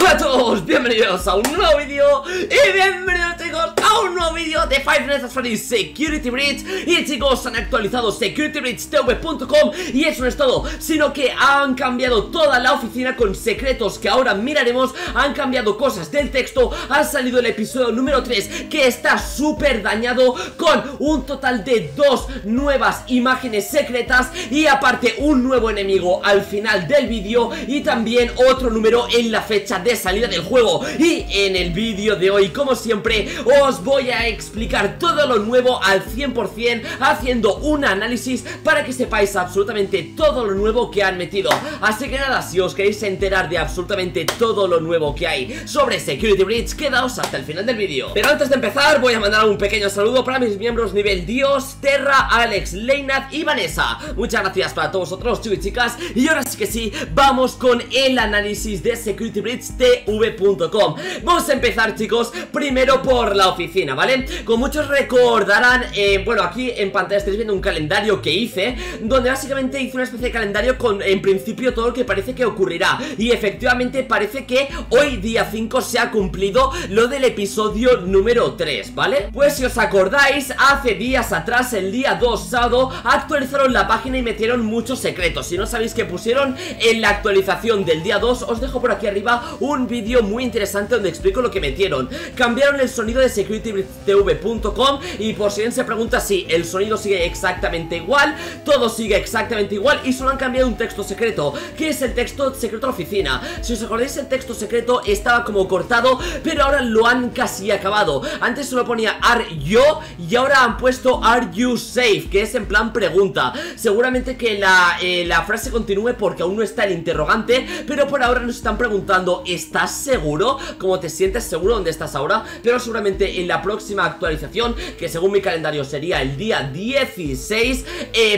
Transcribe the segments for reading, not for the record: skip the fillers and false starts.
Hola a todos, bienvenidos a un nuevo vídeo y bienvenidos chicos a un nuevo vídeo de Five Nights at Freddy's Security Breach. Y chicos, han actualizado SecurityBridgeTV.com y eso no es todo, sino que han cambiado toda la oficina con secretos que ahora miraremos, han cambiado cosas del texto, ha salido el episodio número 3 que está súper dañado con un total de 2 nuevas imágenes secretas y aparte un nuevo enemigo al final del vídeo y también otro número en la fecha de salida del juego. Y en el vídeo de hoy, como siempre, os voy a explicar todo lo nuevo al 100%, haciendo un análisis para que sepáis absolutamente todo lo nuevo que han metido. Así que nada, si os queréis enterar de absolutamente todo lo nuevo que hay sobre Security Breach, quedaos hasta el final del vídeo. Pero antes de empezar, voy a mandar un pequeño saludo para mis miembros nivel Dios, Terra, Alex, Leinat y Vanessa. Muchas gracias para todos vosotros, chicos y chicas. Y ahora sí que sí, vamos con el análisis de Security Breach tv.com. Vamos a empezar chicos, primero por la oficina, ¿vale? Como muchos recordarán, bueno, aquí en pantalla estáis viendo un calendario que hice, donde básicamente hice una especie de calendario con, en principio, todo lo que parece que ocurrirá. Y efectivamente parece que hoy día 5 se ha cumplido lo del episodio número 3, ¿vale? Pues si os acordáis, hace días atrás, el día 2 sábado, actualizaron la página y metieron muchos secretos. Si no sabéis qué pusieron en la actualización del día 2, os dejo por aquí arriba un vídeo muy interesante donde explico lo que metieron. Cambiaron el sonido de SecurityBridgeTV.com y por si bien se pregunta, si el sonido sigue exactamente igual, todo sigue exactamente igual y solo han cambiado un texto secreto, que es el texto secreto de oficina. Si os acordáis, el texto secreto estaba como cortado, pero ahora lo han casi acabado. Antes solo ponía "Are you" y ahora han puesto "Are you safe?", que es en plan pregunta. Seguramente que la frase continúe porque aún no está el interrogante, pero por ahora nos están preguntando ¿estás seguro? ¿Cómo te sientes seguro donde estás ahora? Pero seguramente en la próxima actualización, que según mi calendario sería el día 16,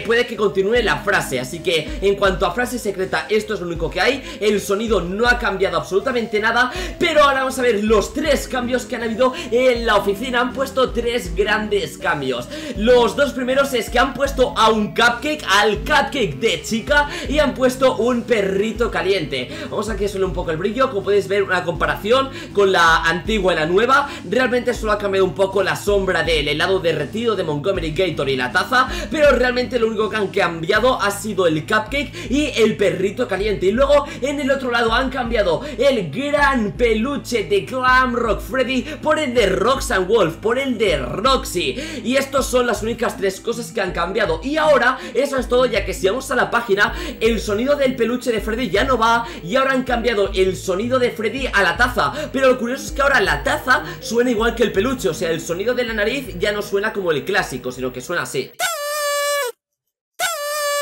puede que continúe la frase. Así que en cuanto a frase secreta, esto es lo único que hay. El sonido no ha cambiado absolutamente nada, pero ahora vamos a ver los 3 cambios que han habido en la oficina. Han puesto 3 grandes cambios. Los 2 primeros es que han puesto a un cupcake, al cupcake de chica, y han puesto un perrito caliente. Vamos a que suene un poco el brillo. Como podéis ver, una comparación con la antigua y la nueva. Realmente solo ha cambiado un poco la sombra del helado derretido de Montgomery Gator y la taza, pero realmente lo único que han cambiado ha sido el cupcake y el perrito caliente. Y luego en el otro lado han cambiado el gran peluche de Glamrock Freddy por el de Roxanne Wolf, por el de Roxy. Y estas son las únicas 3 cosas que han cambiado. Y ahora eso es todo, ya que si vamos a la página, el sonido del peluche de Freddy ya no va y ahora han cambiado el sonido de Freddy a la taza, pero lo curioso es que ahora la taza suena igual que el peluche. O sea, el sonido de la nariz ya no suena como el clásico, sino que suena así.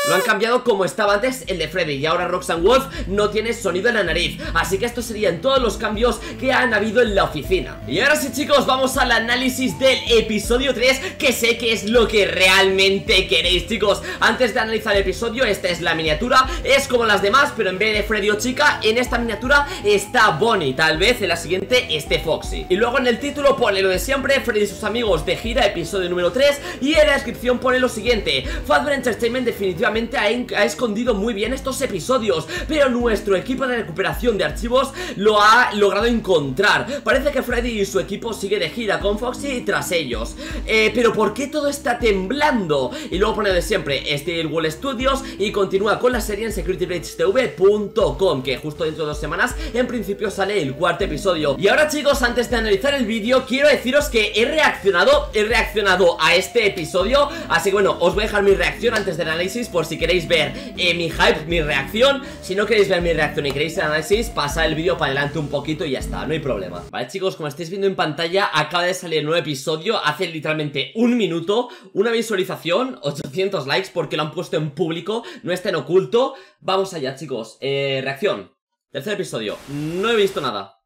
Lo han cambiado como estaba antes el de Freddy, y ahora Roxanne Wolf no tiene sonido en la nariz. Así que estos serían todos los cambios que han habido en la oficina. Y ahora sí chicos, vamos al análisis del episodio 3, que sé que es lo que realmente queréis chicos. Antes de analizar el episodio, esta es la miniatura, es como las demás, pero en vez de Freddy o Chica, en esta miniatura está Bonnie, tal vez en la siguiente esté Foxy. Y luego en el título pone lo de siempre, Freddy y sus amigos de gira, episodio número 3, y en la descripción pone lo siguiente: Fazbear Entertainment definitivamente ha escondido muy bien estos episodios, pero nuestro equipo de recuperación de archivos lo ha logrado encontrar. Parece que Freddy y su equipo sigue de gira con Foxy tras ellos. Pero ¿por qué todo está temblando? Y luego pone de siempre Steel Wool Studios y continúa con la serie en SecurityBridgeTV.com, que justo dentro de 2 semanas en principio sale el 4º episodio. Y ahora chicos, antes de analizar el vídeo, quiero deciros que he reaccionado a este episodio. Así que bueno, os voy a dejar mi reacción antes del análisis, por si queréis ver mi hype, mi reacción. Si no queréis ver mi reacción y queréis el análisis, pasad el vídeo para adelante un poquito y ya está, no hay problema. Vale chicos, como estáis viendo en pantalla, acaba de salir el nuevo episodio hace literalmente un minuto, una visualización, 800 likes porque lo han puesto en público, no está en oculto. Vamos allá chicos, reacción, tercer episodio, no he visto nada.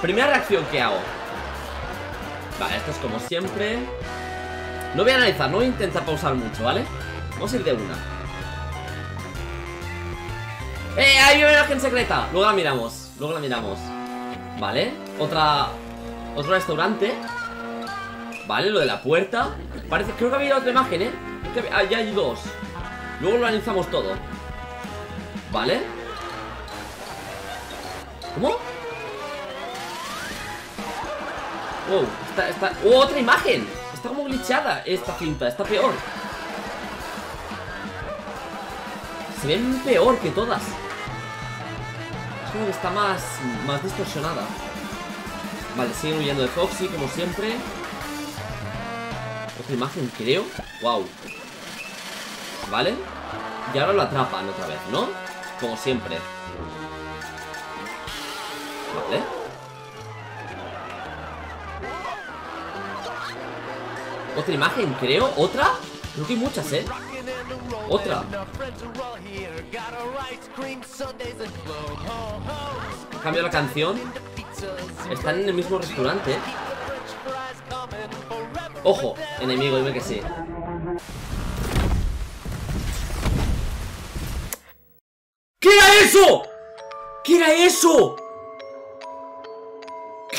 Primera reacción que hago. Vale, esto es como siempre. No voy a analizar, no voy a intentar pausar mucho, ¿vale? Vamos a ir de una. Hay una imagen secreta. Luego la miramos, luego la miramos. Vale, otro restaurante. Vale, lo de la puerta. Parece, creo que había otra imagen, ya hay 2. Luego lo analizamos todo. Vale. ¿Cómo? Wow, ¡oh, otra imagen! Está como glitchada esta cinta, está peor. Se ven peor que todas. Es como que está más distorsionada. Vale, siguen huyendo de Foxy, como siempre. Otra imagen, creo. Wow. Vale. Y ahora lo atrapan otra vez, ¿no? Como siempre. Vale. Otra imagen, creo. ¿Otra? Creo que hay muchas, ¿eh? Otra. Cambio la canción. Están en el mismo restaurante. Ojo, enemigo, dime que sí. ¿Qué era eso? ¿Qué era eso? ¿Qué?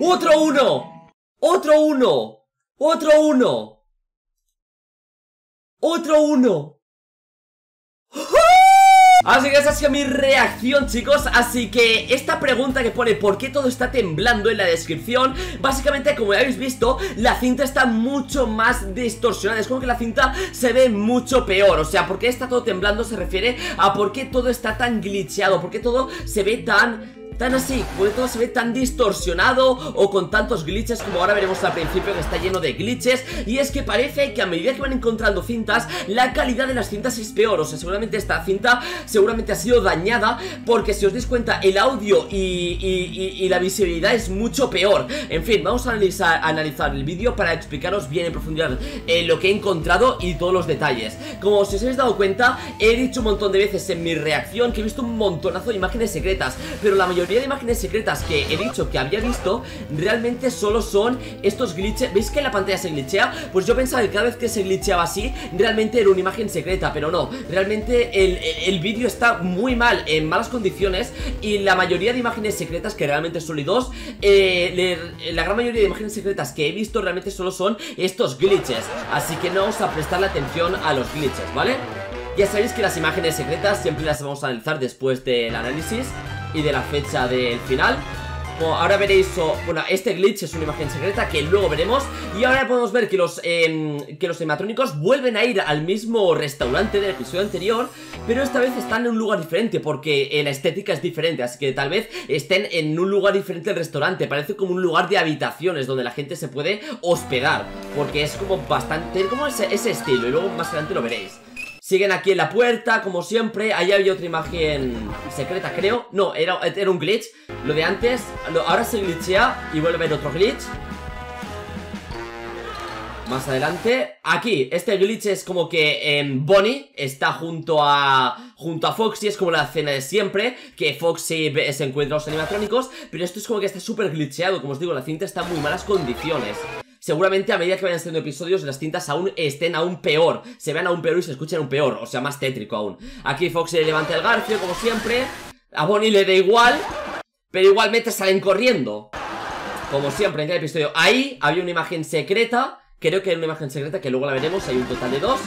¡Otro uno! ¡Otro uno! ¡Otro uno! ¡Otro uno! Así que esa ha sido mi reacción, chicos. Así que esta pregunta que pone ¿por qué todo está temblando? En la descripción, básicamente, como ya habéis visto, la cinta está mucho más distorsionada. Es como que la cinta se ve mucho peor. O sea, ¿por qué está todo temblando? Se refiere a por qué todo está tan glitcheado, por qué todo se ve tan así, porque todo se ve tan distorsionado o con tantos glitches, como ahora veremos al principio, que está lleno de glitches. Y es que parece que a medida que van encontrando cintas, la calidad de las cintas es peor. O sea, seguramente esta cinta seguramente ha sido dañada, porque si os dais cuenta, el audio y la visibilidad es mucho peor. En fin, vamos a analizar el vídeo para explicaros bien en profundidad lo que he encontrado y todos los detalles. Como si os habéis dado cuenta, he dicho un montón de veces en mi reacción que he visto un montonazo de imágenes secretas, pero la mayoría de imágenes secretas que he dicho que había visto realmente solo son estos glitches. ¿Veis que la pantalla se glitchea? Pues yo pensaba que cada vez que se glitcheaba así realmente era una imagen secreta, pero no. Realmente el vídeo está muy mal, en malas condiciones, y la mayoría de imágenes secretas, que realmente solo hay dos, la gran mayoría de imágenes secretas que he visto realmente solo son estos glitches. Así que no vamos a prestarle atención a los glitches, ¿vale? Ya sabéis que las imágenes secretas siempre las vamos a analizar después del análisis y de la fecha del final. Bueno, ahora veréis, bueno, este glitch es una imagen secreta que luego veremos. Y ahora podemos ver que los animatrónicos vuelven a ir al mismo restaurante del episodio anterior, pero esta vez están en un lugar diferente, porque la estética es diferente, así que tal vez estén en un lugar diferente del restaurante. Parece como un lugar de habitaciones donde la gente se puede hospedar, porque es como bastante, como ese estilo, y luego más adelante lo veréis. Siguen aquí en la puerta, como siempre. Ahí había otra imagen secreta, creo. No, era un glitch, lo de antes. Ahora se glitchea y vuelve a haber otro glitch más adelante. Aquí, este glitch es como que Bonnie está junto a Foxy. Es como la escena de siempre, que Foxy se encuentra a los animatrónicos, pero esto es como que está súper glitcheado. Como os digo, la cinta está en muy malas condiciones. Seguramente a medida que vayan siendo episodios, las cintas aún estén aún peor, se vean aún peor y se escuchen aún peor, o sea, más tétrico aún. Aquí Foxy le levanta el garfio, como siempre. A Bonnie le da igual, pero igualmente salen corriendo, como siempre en cada episodio. Ahí había una imagen secreta, creo que era una imagen secreta que luego la veremos. Hay un total de dos.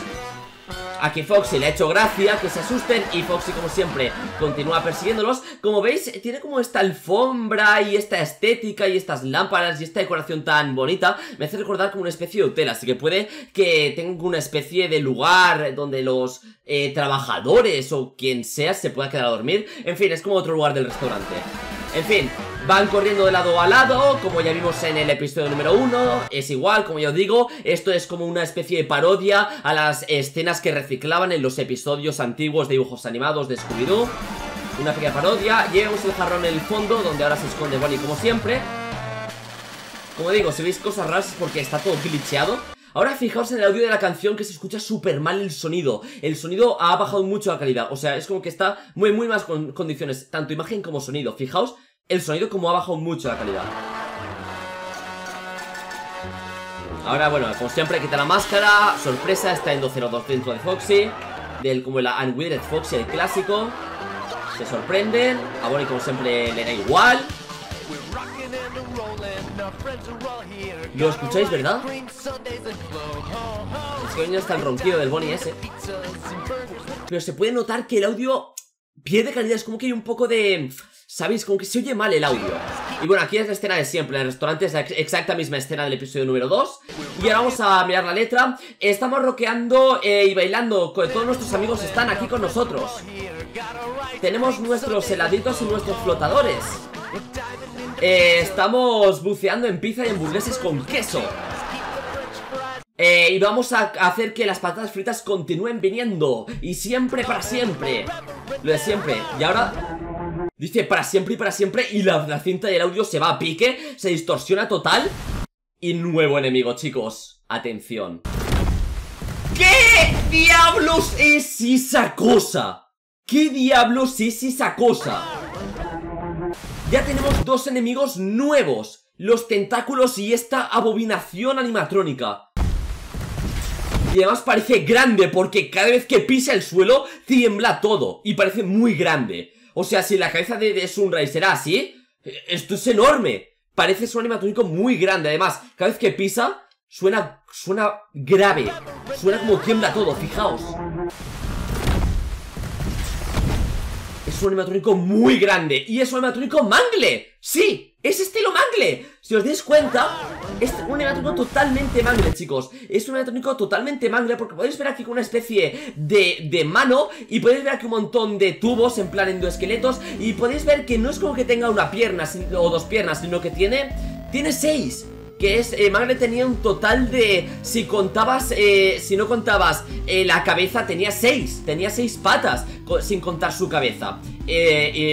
Aquí Foxy le ha hecho gracia que se asusten, y Foxy, como siempre, continúa persiguiéndolos. Como veis, tiene como esta alfombra y esta estética y estas lámparas y esta decoración tan bonita. Me hace recordar como una especie de hotel, así que puede que tenga una especie de lugar donde los trabajadores o quien sea se pueda quedar a dormir. En fin, es como otro lugar del restaurante. En fin, van corriendo de lado a lado, como ya vimos en el episodio número 1. Es igual, como ya os digo, esto es como una especie de parodia a las escenas que reciclaban en los episodios antiguos de dibujos animados de Scooby-Doo. Una pequeña parodia. Llevamos el jarrón en el fondo, donde ahora se esconde Bonnie, como siempre. Como digo, si veis cosas raras es porque está todo glitcheado. Ahora fijaos en el audio de la canción, que se escucha súper mal el sonido. El sonido ha bajado mucho la calidad, o sea, es como que está muy malas condiciones, tanto imagen como sonido. Fijaos el sonido como ha bajado mucho la calidad. Ahora, bueno, como siempre, quita la máscara. Sorpresa, está en 202 dentro de Foxy, como la Unwithered Foxy, el clásico. Se sorprenden. A Bonnie, como siempre, le da igual. ¿Lo escucháis, verdad? Es que hoy no está el ronquido del Bonnie ese, pero se puede notar que el audio pie de calidad, es como que hay un poco de... ¿sabéis? Como que se oye mal el audio. Y bueno, aquí es la escena de siempre, en el restaurante es la exacta misma escena del episodio número 2. Y ahora vamos a mirar la letra. Estamos rockeando y bailando, todos nuestros amigos están aquí con nosotros. Tenemos nuestros heladitos y nuestros flotadores. Estamos buceando en pizza y hamburguesas con queso. Y vamos a hacer que las patatas fritas continúen viniendo. Y siempre para siempre. Lo de siempre. Y ahora... dice para siempre y la cinta del audio se va a pique, se distorsiona total. Y nuevo enemigo, chicos. Atención. ¿Qué diablos es esa cosa? ¿Qué diablos es esa cosa? Ya tenemos dos enemigos nuevos. Los tentáculos y esta abominación animatrónica. Y además parece grande porque cada vez que pisa el suelo tiembla todo. Y parece muy grande. O sea, si la cabeza de Sunrise será así, esto es enorme. Parece un animatrónico muy grande. Además, cada vez que pisa, suena grave. Suena como tiembla todo, fijaos. Es un animatrónico muy grande. Y es un animatrónico Mangle. Sí, es estilo Mangle. Si os dais cuenta, es un animatrónico totalmente Mangle, chicos. Es un animatrónico totalmente Mangle porque podéis ver aquí con una especie de mano. Y podéis ver aquí un montón de tubos en plan endoesqueletos. Y podéis ver que no es como que tenga una pierna o dos piernas, sino que tiene 6. Que es, Mangle tenía un total de, si no contabas la cabeza, tenía 6 patas, sin contar su cabeza,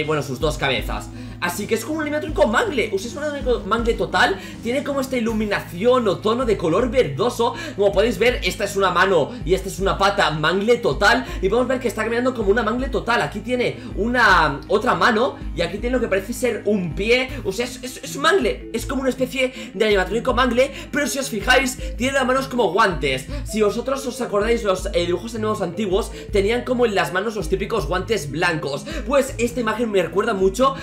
bueno, sus dos cabezas. Así que es como un animatrónico Mangle. O sea, es un animatrónico Mangle total. Tiene como esta iluminación o tono de color verdoso. Como podéis ver, esta es una mano y esta es una pata Mangle total. Y podemos ver que está caminando como una Mangle total. Aquí tiene una otra mano y aquí tiene lo que parece ser un pie. O sea, es Mangle. Es como una especie de animatrónico Mangle. Pero si os fijáis, tiene las manos como guantes. Si vosotros os acordáis, los dibujos animados antiguos tenían como en las manos los típicos guantes blancos. Pues esta imagen me recuerda mucho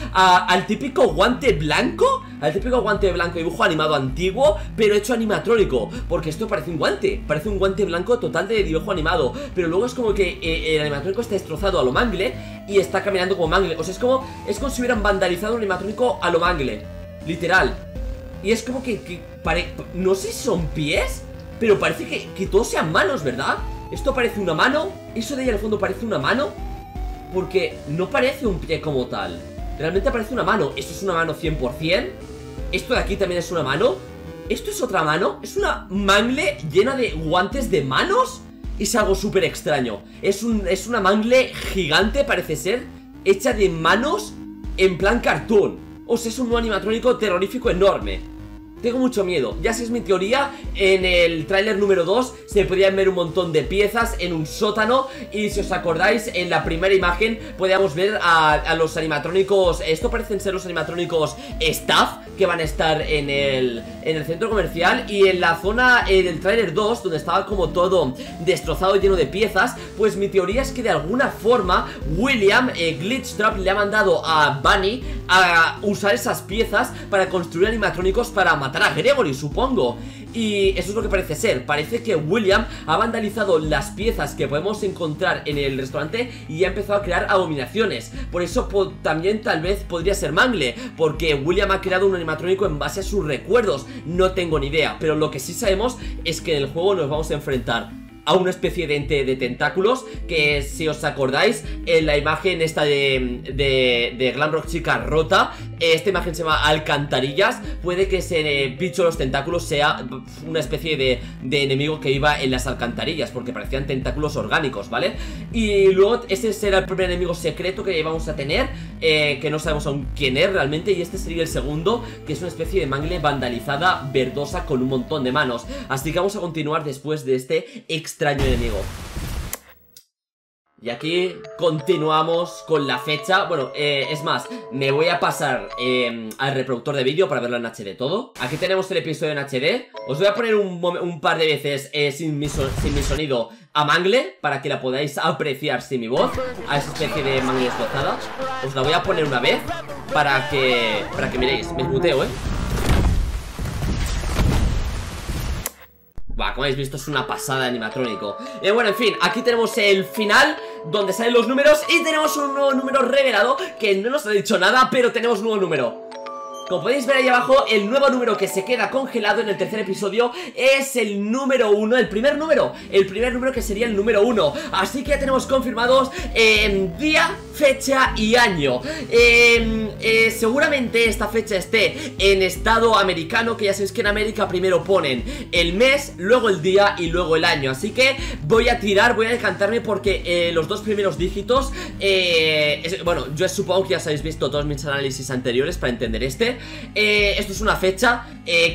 al típico guante blanco. Al típico guante blanco, dibujo animado antiguo, pero hecho animatrónico. Porque esto parece un guante. Parece un guante blanco total de dibujo animado. Pero luego es como que el animatrónico está destrozado a lo Mangle. Y está caminando como Mangle. O sea, es como si hubieran vandalizado un animatrónico a lo Mangle. Literal. Y es como que no sé si son pies, pero parece que todos sean manos, ¿verdad? Esto parece una mano. Eso de ahí al fondo parece una mano. Porque no parece un pie como tal. Realmente aparece una mano. Esto es una mano 100%. Esto de aquí también es una mano. Esto es otra mano. Es una Mangle llena de guantes de manos. Es algo súper extraño. Es una Mangle gigante, parece ser, hecha de manos en plan cartoon. O sea, es un nuevo animatrónico terrorífico enorme. Tengo mucho miedo. Ya sé, es mi teoría. En el tráiler número 2 se podían ver un montón de piezas en un sótano. Y si os acordáis, en la primera imagen podíamos ver a los animatrónicos. Esto parecen ser los animatrónicos staff que van a estar en el centro comercial. Y en la zona del tráiler 2, donde estaba como todo destrozado y lleno de piezas, pues mi teoría es que de alguna forma William, Glitchtrap, le ha mandado a Bunny a usar esas piezas para construir animatrónicos para matar a Gregory, supongo. Y eso es lo que parece ser. Parece que William ha vandalizado las piezas que podemos encontrar en el restaurante y ha empezado a crear abominaciones. Por eso también tal vez podría ser Mangle, porque William ha creado un animatrónico en base a sus recuerdos. No tengo ni idea, pero lo que sí sabemos es que en el juego nos vamos a enfrentar a una especie de ente de tentáculos que, si os acordáis, en la imagen esta de Glamrock Chica rota, esta imagen se llama alcantarillas. Puede que ese bicho de los tentáculos sea una especie de enemigo que iba en las alcantarillas, porque parecían tentáculos orgánicos, ¿vale? Y luego ese será el primer enemigo secreto que vamos a tener, que no sabemos aún quién es realmente. Y este sería el segundo, que es una especie de Mangle vandalizada, verdosa, con un montón de manos. Así que vamos a continuar después de este extraño enemigo. Y aquí continuamos con la fecha. Bueno, es más, me voy a pasar al reproductor de vídeo para verlo en HD todo. Aquí tenemos el episodio en HD. Os voy a poner un par de veces sin mi sonido a Mangle, para que la podáis apreciar sin mi voz, a esa especie de Mangle destrozada. Os la voy a poner una vez para que miréis. Me muteo, ¿eh? Bah, como habéis visto, es una pasada de animatrónico. Bueno, en fin, aquí tenemos el final donde salen los números y tenemos un nuevo número revelado que no nos ha dicho nada, pero tenemos un nuevo número. Como podéis ver ahí abajo, el nuevo número que se queda congelado en el tercer episodio es el número 1, el primer número que sería el número 1. Así que ya tenemos confirmados día, fecha y año. Seguramente esta fecha esté en estado americano, que ya sabéis que en América primero ponen el mes, luego el día y luego el año. Así que voy a decantarme porque los dos primeros dígitos, bueno, yo supongo que ya habéis visto todos mis análisis anteriores para entender este. Esto es una fecha,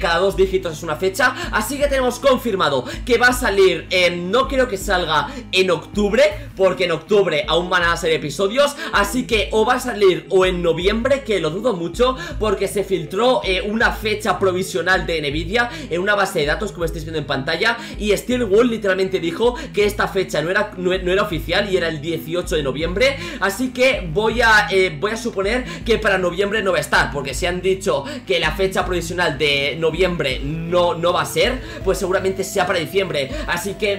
cada dos dígitos es una fecha. Así que tenemos confirmado que va a salir, no creo que salga en octubre, porque en octubre aún van a ser episodios. Así que o va a salir o en noviembre, que lo dudo mucho, porque se filtró una fecha provisional de Nvidia en una base de datos, como estáis viendo en pantalla, y Steel Wool literalmente dijo que esta fecha no era oficial y era el 18 de noviembre. Así que voy a suponer que para noviembre no va a estar, porque si han dicho que la fecha provisional de noviembre no va a ser, pues seguramente sea para diciembre. Así que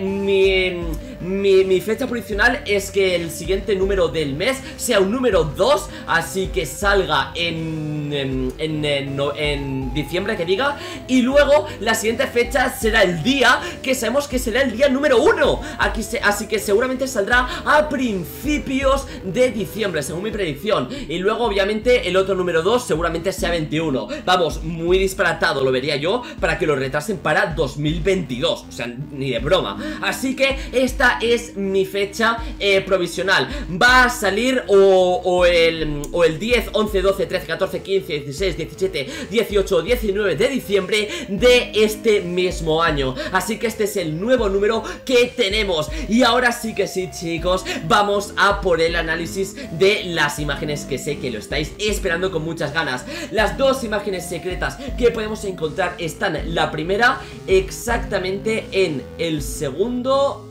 mi fecha provisional es que el siguiente número del mes sea un número 2, así que salga en diciembre, que diga, y luego la siguiente fecha será el día, que sabemos que será el día número 1. Así que seguramente saldrá a principios de diciembre, según mi predicción. Y luego obviamente el otro número 2 seguramente sea 21. Vamos, muy disparatado lo vería yo, para que lo retrasen para 2022, o sea, ni de broma. Así que esta es mi fecha provisional. Va a salir o el 10, 11, 12, 13, 14, 15, 16, 17, 18 o 19 de diciembre de este mismo año. Así que este es el nuevo número que tenemos. Y ahora sí que sí, chicos, vamos a por el análisis de las imágenes, que sé que lo estáis esperando con muchas ganas. Las dos imágenes secretas que podemos encontrar están, la primera exactamente en el segundo,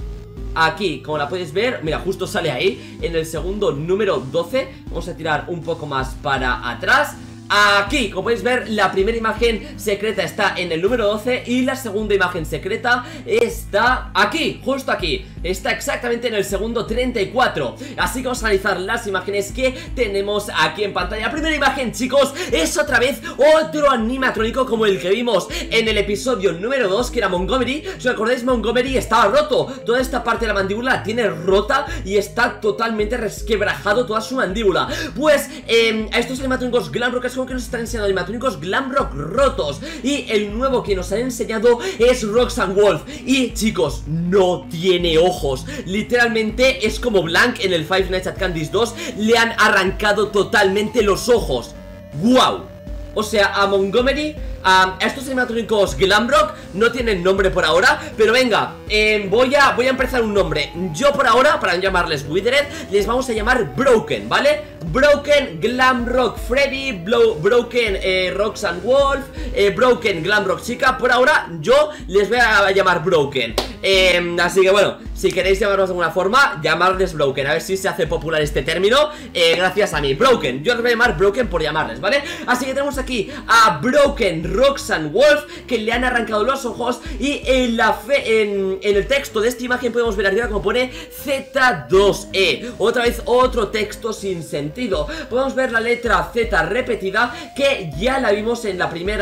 aquí, como la podéis ver, mira, justo sale ahí, en el segundo número 12. Vamos a tirar un poco más para atrás. Aquí, como podéis ver, la primera imagen secreta está en el número 12 y la segunda imagen secreta está aquí, justo aquí. Está exactamente en el segundo 34. Así que vamos a analizar las imágenes que tenemos aquí en pantalla. La primera imagen, chicos, es otra vez otro animatrónico como el que vimos en el episodio número 2, que era Montgomery. Si os acordáis, Montgomery estaba roto. Toda esta parte de la mandíbula la tiene rota y está totalmente resquebrajado toda su mandíbula. Pues a estos animatrónicos Glamrock es como que nos están enseñando animatrónicos Glamrock rotos. Y el nuevo que nos han enseñado es Roxanne Wolf. Y chicos, no tiene ojos. Literalmente es como Blank en el Five Nights at Freddy's 2. Le han arrancado totalmente los ojos. ¡Wow! O sea, a Montgomery, a estos animatrónicos Glamrock no tienen nombre por ahora. Pero venga, voy a empezar un nombre. Yo por ahora, para no llamarles Withered, les vamos a llamar Broken, ¿vale? Broken Glamrock Freddy, Broken Roxanne Wolf, Broken Glamrock Chica. Por ahora yo les voy a llamar Broken, así que bueno, si queréis llamarnos de alguna forma, llamarles Broken, a ver si se hace popular este término gracias a mí, Broken. Yo les voy a llamar Broken por llamarles, ¿vale? Así que tenemos aquí a Broken Roxanne Wolf, que le han arrancado los ojos. Y en el texto de esta imagen podemos ver arriba como pone Z2E. Otra vez otro texto sin sentido. Podemos ver la letra Z repetida, que ya la vimos en el primer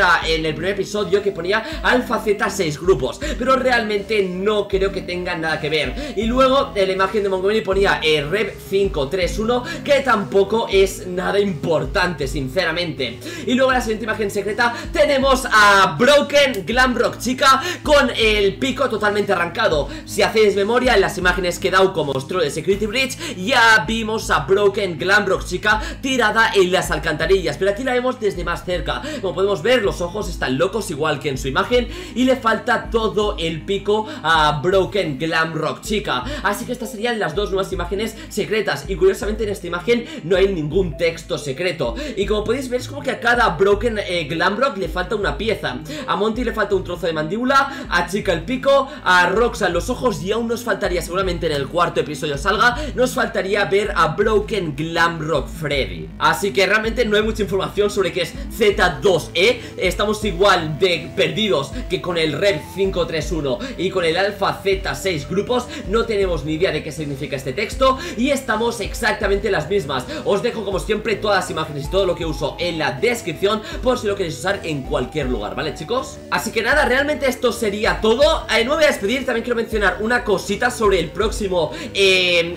episodio, que ponía alfa Z 6 grupos, pero realmente no creo que tengan nada que ver. Y luego en la imagen de Montgomery ponía Rev 531, que tampoco es nada importante, sinceramente. Y luego en la siguiente imagen secreta tenemos a Broken Glamrock Chica con el pico totalmente arrancado. Si hacéis memoria, en las imágenes que Dau mostró de Security Breach, ya vimos a Broken Glamrock Chica tirada en las alcantarillas, pero aquí la vemos desde más cerca. Como podemos ver, los ojos están locos, igual que en su imagen, y le falta todo el pico a Broken Glamrock Chica. Así que estas serían las dos nuevas imágenes secretas. Y curiosamente en esta imagen no hay ningún texto secreto. Y como podéis ver, es como que a cada Broken Glamrock le falta falta una pieza, a Monty le falta un trozo de mandíbula, a Chica el pico, a Roxanne los ojos, y aún nos faltaría, seguramente en el cuarto episodio salga, nos faltaría ver a Broken Glamrock Freddy. Así que realmente no hay mucha información sobre qué es Z2E. Estamos igual de perdidos que con el Rev 531 y con el Alpha Z6 grupos. No tenemos ni idea de qué significa este texto y estamos exactamente las mismas. Os dejo como siempre todas las imágenes y todo lo que uso en la descripción por si lo queréis usar en cualquier lugar, ¿vale, chicos? Así que nada, realmente esto sería todo. No me voy a despedir, también quiero mencionar una cosita sobre el próximo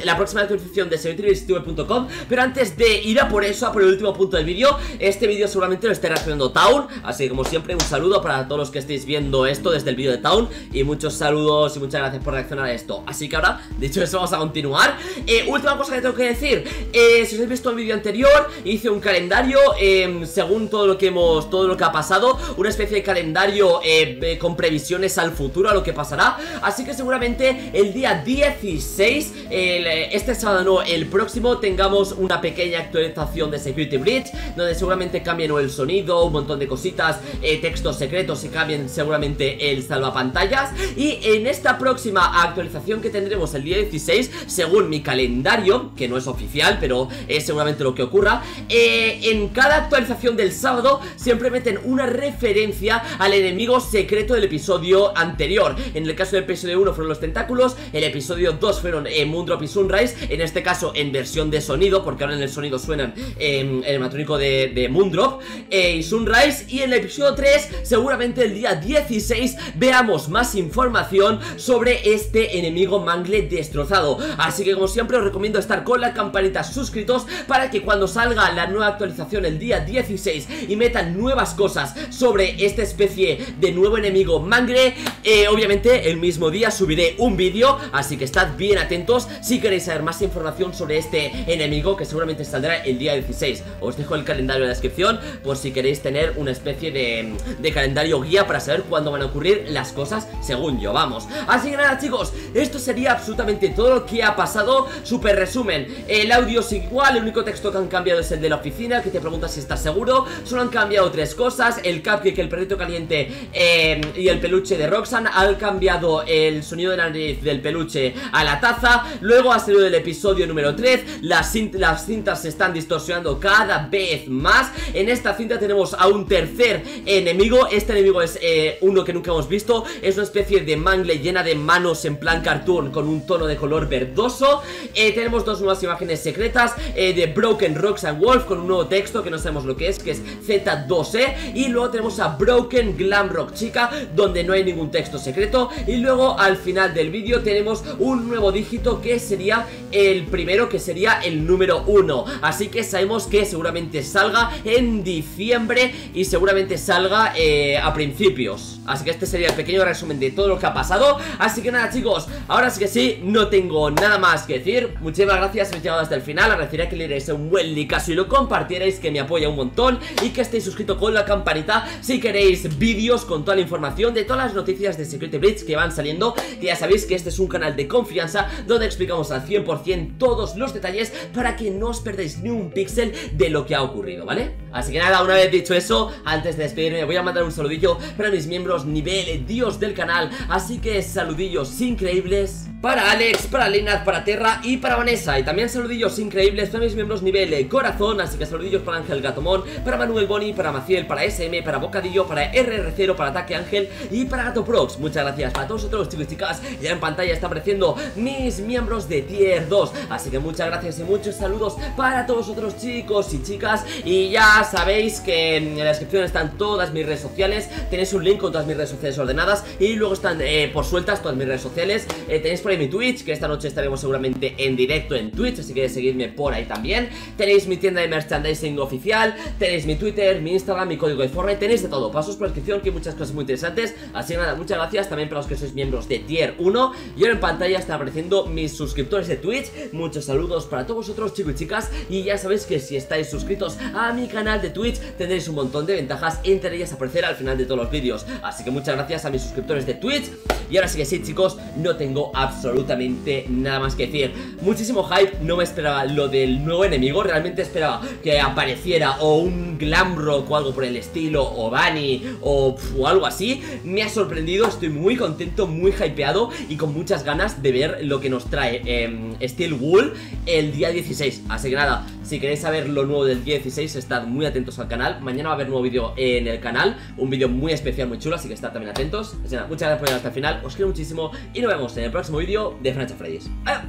la próxima actualización de SecurityBridgeTV.com, pero antes de ir a por eso, a por el último punto del vídeo, este vídeo seguramente lo estará haciendo Taun, así que como siempre un saludo para todos los que estéis viendo esto desde el vídeo de Taun, y muchos saludos y muchas gracias por reaccionar a esto. Así que ahora, dicho eso, vamos a continuar. Última cosa que tengo que decir, si os habéis visto el vídeo anterior, hice un calendario según todo lo que ha pasado, una especie de calendario con previsiones al futuro, a lo que pasará, así que seguramente el día 16, este sábado no, el próximo, tengamos una pequeña actualización de Security Breach, donde seguramente cambien el sonido, un montón de cositas, textos secretos, se cambien seguramente el salvapantallas, y en esta próxima actualización que tendremos el día 16, según mi calendario, que no es oficial, pero es seguramente lo que ocurra, en cada actualización del sábado siempre meten una referencia al enemigo secreto del episodio anterior. En el caso del episodio 1 fueron los tentáculos, el episodio 2 fueron Moondrop y Sunrise, en este caso en versión de sonido, porque ahora en el sonido suenan en el matrónico de Moondrop y Sunrise, y en el episodio 3 seguramente el día 16 veamos más información sobre este enemigo Mangle destrozado. Así que como siempre os recomiendo estar con la campanita suscritos para que cuando salga la nueva actualización el día 16 y metan nuevas cosas sobre esta especie de nuevo enemigo Mangle, obviamente el mismo día subiré un vídeo, así que estad bien atentos si queréis saber más información sobre este enemigo que seguramente saldrá el día 16. Os dejo el calendario en la descripción por si queréis tener una especie de calendario guía para saber cuándo van a ocurrir las cosas, según yo, vamos. Así que nada, chicos, esto sería absolutamente todo lo que ha pasado. Super resumen, el audio es igual, el único texto que han cambiado es el de la oficina, que te pregunta si estás seguro. Solo han cambiado tres cosas: el cupcake, el perrito caliente y el peluche de Roxanne. Han cambiado el sonido de la nariz del peluche a la taza. Luego ha salido del episodio número 3, las cintas se están distorsionando cada vez más. En esta cinta tenemos a un tercer enemigo. Este enemigo es uno que nunca hemos visto, es una especie de Mangle llena de manos en plan cartoon con un tono de color verdoso. Tenemos dos nuevas imágenes secretas de Broken Roxanne Wolf con un nuevo texto que no sabemos lo que es Z2E, y luego tenemos a Broken Glamrock Chica, donde no hay ningún texto secreto, y luego al final del vídeo tenemos un nuevo dígito que sería el primero, que sería el número 1, así que sabemos que seguramente salga en diciembre y seguramente salga a principios. Así que este sería el pequeño resumen de todo lo que ha pasado. Así que nada, chicos, ahora sí que sí, no tengo nada más que decir. Muchísimas gracias si habéis llegado hasta el final, agradecería que le dierais un buen likeazo y lo compartierais, que me apoya un montón, y que estéis suscritos con la campanita si queréis vídeos con toda la información de todas las noticias de Security Breach que van saliendo, que ya sabéis que este es un canal de confianza donde explicamos al 100% todos los detalles para que no os perdáis ni un píxel de lo que ha ocurrido, ¿vale? Así que nada, una vez dicho eso, antes de despedirme voy a mandar un saludillo para mis miembros nivel Dios del canal, así que saludillos increíbles para Alex, para Lennart, para Terra y para Vanessa, y también saludillos increíbles para mis miembros nivel Corazón, así que saludillos para Ángel Gatomón, para Manuel Boni, para Maciel, para SM, para Bocadillo, para RR0, para Ataque Ángel y para Gato Prox. Muchas gracias para todos vosotros, chicos y chicas. Ya en pantalla está apareciendo mis miembros de Tier 2, así que muchas gracias y muchos saludos para todos vosotros, chicos y chicas. Y ya sabéis que en la descripción están todas mis redes sociales, tenéis un link con todas mis redes sociales ordenadas, y luego están por sueltas todas mis redes sociales. Tenéis por ahí mi Twitch, que esta noche estaremos seguramente en directo en Twitch, así que seguidme por ahí también. Tenéis mi tienda de merchandising oficial, tenéis mi Twitter, mi Instagram, mi código de Fortnite, tenéis de todo. Pasos por la descripción, que hay muchas cosas muy interesantes. Así que nada, muchas gracias también para los que sois miembros de Tier 1. Y ahora en pantalla están apareciendo mis suscriptores de Twitch. Muchos saludos para todos vosotros, chicos y chicas. Y ya sabéis que si estáis suscritos a mi canal de Twitch tendréis un montón de ventajas, entre ellas aparecer al final de todos los vídeos. Así que muchas gracias a mis suscriptores de Twitch. Y ahora sí que sí, chicos, no tengo absolutamente nada más que decir. Muchísimo hype, no me esperaba lo del nuevo enemigo, realmente esperaba que apareciera o un Glamrock o algo por el estilo, estilo o Bunny o algo así. Me ha sorprendido, estoy muy contento, muy hypeado y con muchas ganas de ver lo que nos trae Steel Wool el día 16. Así que nada, si queréis saber lo nuevo del 16, estad muy atentos al canal. Mañana va a haber nuevo vídeo en el canal, un vídeo muy especial, muy chulo, así que estad también atentos. Así que nada, muchas gracias por llegar hasta el final, os quiero muchísimo y nos vemos en el próximo vídeo de Five Nights at Freddy's. ¡Adiós!